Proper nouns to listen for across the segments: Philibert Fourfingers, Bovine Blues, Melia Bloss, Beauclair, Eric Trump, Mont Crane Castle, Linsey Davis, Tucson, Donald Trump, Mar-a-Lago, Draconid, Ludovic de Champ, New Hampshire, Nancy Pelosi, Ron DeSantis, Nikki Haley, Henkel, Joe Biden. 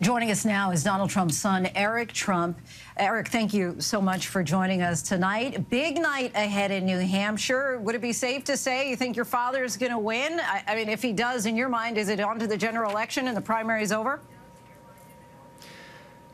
Joining us now is Donald Trump's son, Eric Trump. Eric, thank you so much for joining us tonight. Big night ahead in New Hampshire. Would it be safe to say you think your father is going to win? I mean, if he does, in your mind, is it on to the general election and the primary is over?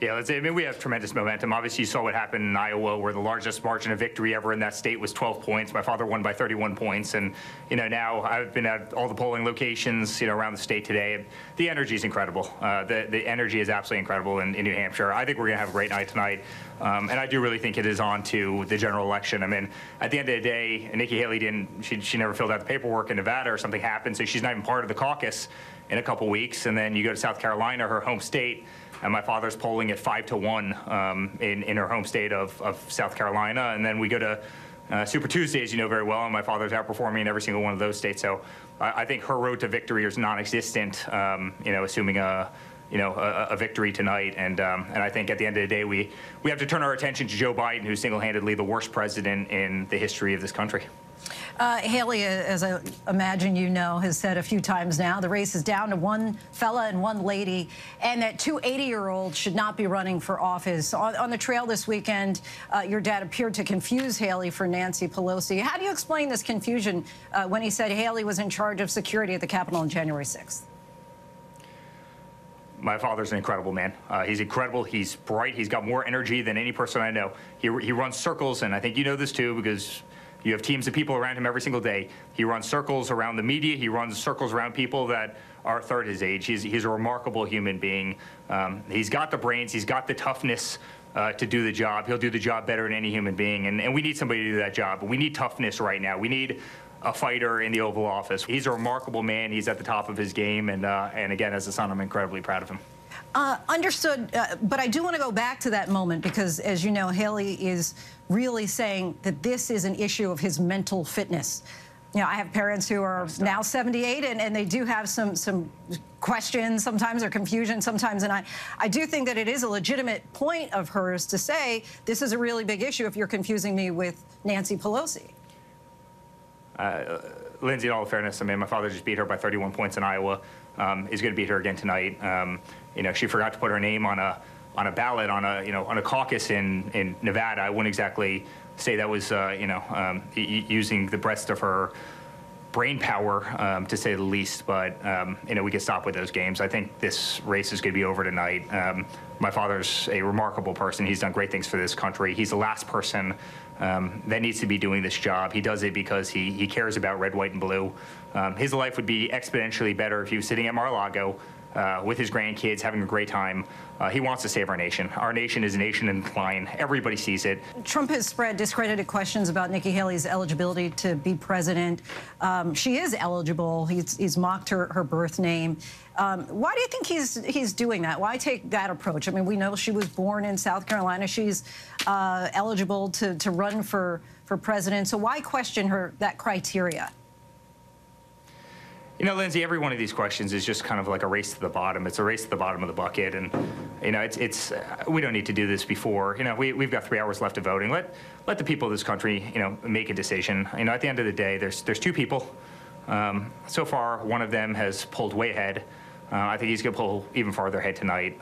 Yeah, I mean, we have tremendous momentum. Obviously, you saw what happened in Iowa, where the largest margin of victory ever in that state was 12 points. My father won by 31 points. And, you know, now I've been at all the polling locations, you know, around the state today. The energy is incredible. The energy is absolutely incredible in New Hampshire. I think we're going to have a great night tonight. And I do really think it is on to the general election. I mean, at the end of the day, Nikki Haley didn't, she never filled out the paperwork in Nevada or something happened. So she's not even part of the caucus in a couple weeks. And then you go to South Carolina, her home state. And my father's polling at 5 to 1 in her home state of South Carolina. And then we go to Super Tuesdays, you know very well, and my father's outperforming in every single one of those states. So I think her road to victory is non-existent, you know, assuming a victory tonight. And I think at the end of the day, we have to turn our attention to Joe Biden, who's single-handedly the worst president in the history of this country. Haley, as I imagine you know, has said a few times now, the race is down to one fella and one lady, and that two 80-year-olds should not be running for office. On the trail this weekend, your dad appeared to confuse Haley for Nancy Pelosi. How do you explain this confusion when he said Haley was in charge of security at the Capitol on January 6th? My father's an incredible man. He's incredible. He's bright. He's got more energy than any person I know. He runs circles, and I think you know this too, because you have teams of people around him every single day. He runs circles around the media. He runs circles around people that are a third his age. He's a remarkable human being. He's got the brains. He's got the toughness to do the job. He'll do the job better than any human being. And we need somebody to do that job. We need toughness right now. We need a fighter in the Oval Office. He's a remarkable man. He's at the top of his game. And again, as a son, I'm incredibly proud of him. Understood, but I do want to go back to that moment because, as you know, Haley is really saying that this is an issue of his mental fitness. You know, I have parents who are now 78, and they do have some questions sometimes or confusion sometimes, and I do think that it is a legitimate point of hers to say this is a really big issue if you're confusing me with Nancy Pelosi. Linsey, in all fairness, I mean, my father just beat her by 31 points in Iowa. He's going to beat her again tonight. You know, she forgot to put her name on a ballot on a caucus in Nevada. I wouldn't exactly say that was using the breadth of her brain power to say the least. But you know, we can stop with those games. I think this race is going to be over tonight. My father's a remarkable person. He's done great things for this country. He's the last person that needs to be doing this job. He does it because he cares about red, white, and blue. His life would be exponentially better if he was sitting at Mar-a-Lago with his grandkids, having a great time. He wants to save our nation. Our nation is a nation in decline. Everybody sees it. Trump has spread discredited questions about Nikki Haley's eligibility to be president. She is eligible. He's mocked her birth name. Why do you think he's doing that? Why take that approach? I mean, we know she was born in South Carolina. She's eligible to run for president. So why question that criteria? You know, Linsey, every one of these questions is just kind of like a race to the bottom. It's a race to the bottom of the bucket, and you know, we don't need to do this before. You know, we've got 3 hours left of voting. Let the people of this country, you know, make a decision. You know, at the end of the day, there's two people. So far, one of them has pulled way ahead. I think he's going to pull even farther ahead tonight.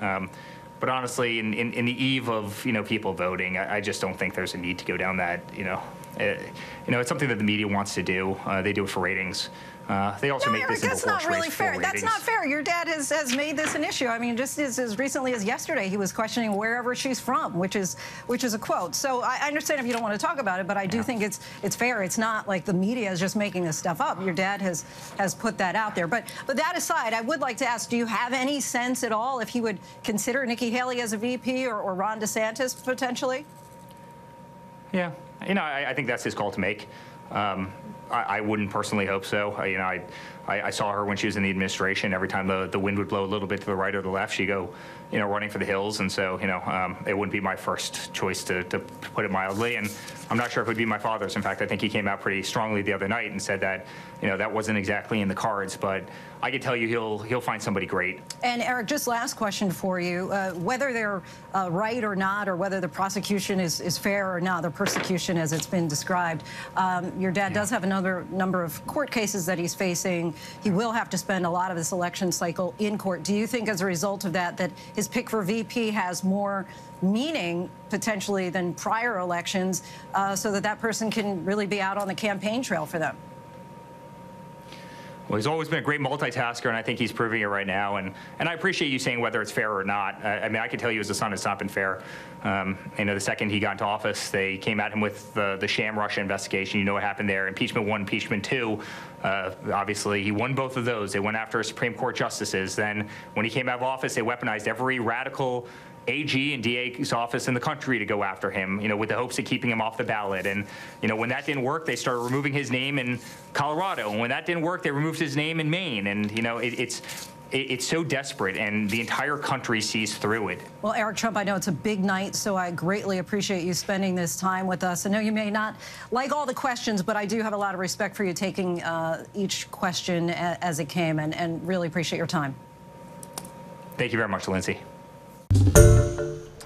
But honestly, in the eve of people voting, I just don't think there's a need to go down that. You know, it's something that the media wants to do. They do it for ratings. They also make this into a horse race for ratings. That's not really fair. That's not fair. Your dad has made this an issue. I mean, just as recently as yesterday, he was questioning wherever she's from, which is a quote. So I understand if you don't want to talk about it, but I do think it's fair. It's not like the media is just making this stuff up. Your dad has put that out there. But that aside, I would like to ask, do you have any sense at all if he would consider Nikki Haley as a VP or Ron DeSantis potentially? Yeah. You know, I think that's his call to make. I wouldn't personally hope so. You know, I saw her when she was in the administration. Every time the wind would blow a little bit to the right or the left, she'd go, you know, running for the hills. And so, you know, it wouldn't be my first choice, to put it mildly. And I'm not sure if it would be my father's. In fact, I think he came out pretty strongly the other night and said that, you know, that wasn't exactly in the cards. But I can tell you he'll find somebody great. And, Eric, just last question for you. Whether they're right or not, or whether the prosecution is fair or not, the persecution as it's been described, your dad does have another number of court cases that he's facing. saying he will have to spend a lot of this election cycle in court. Do you think as a result of that, that his pick for VP has more meaning potentially than prior elections so that that person can really be out on the campaign trail for them? Well, he's always been a great multitasker, and I think he's proving it right now. And I appreciate you saying whether it's fair or not. I mean, I can tell you as a son, it's not been fair. You know, the second he got into office, they came at him with the sham Russia investigation. You know what happened there. Impeachment 1, impeachment 2. Obviously, he won both of those. They went after Supreme Court justices. Then when he came out of office, they weaponized every radical AG and DA's office in the country to go after him, you know, with the hopes of keeping him off the ballot. And, you know, when that didn't work, they started removing his name in Colorado. And when that didn't work, they removed his name in Maine. And, you know, it's so desperate, and the entire country sees through it. Well, Eric Trump, I know it's a big night, so I greatly appreciate you spending this time with us. I know you may not like all the questions, but I do have a lot of respect for you taking each question as it came, and really appreciate your time. Thank you very much, Linsey.